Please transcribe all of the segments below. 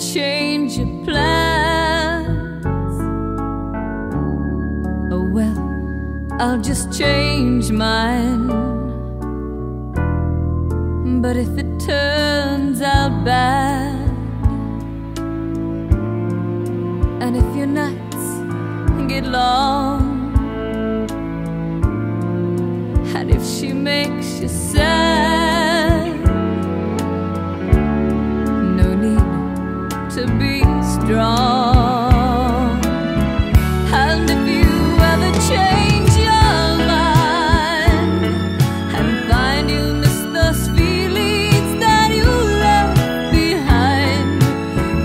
change your plans. Oh well, I'll just change mine. But if it turns out bad, and if your nights get long, and if she makes you sad, no need to be strong. And if you ever change your mind and find you miss those feelings that you left behind,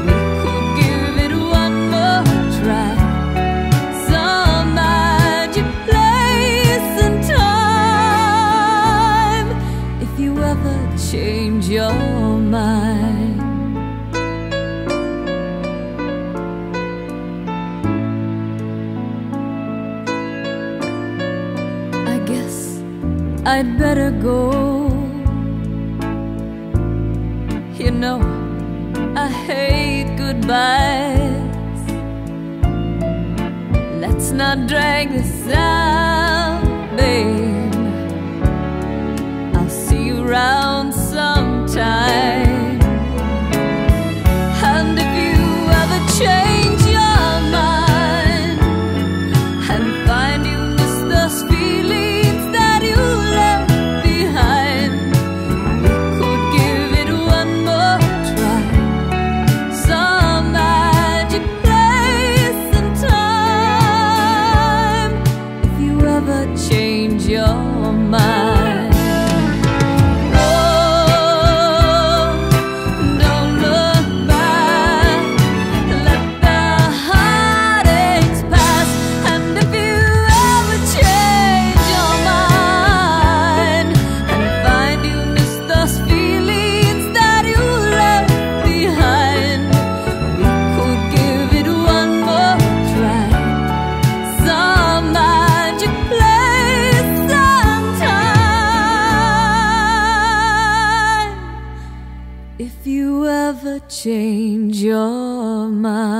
we could give it one more try. Some magic place and time, if you ever change your mind. I'd better go. You know, I hate goodbyes. Let's not drag this out, babe. I'll see you around sometime. And if you ever change your mind and find you miss those feelings that you left behind, we could give it one more try. Some magic place and time, if you ever change your mind. If you ever change your mind.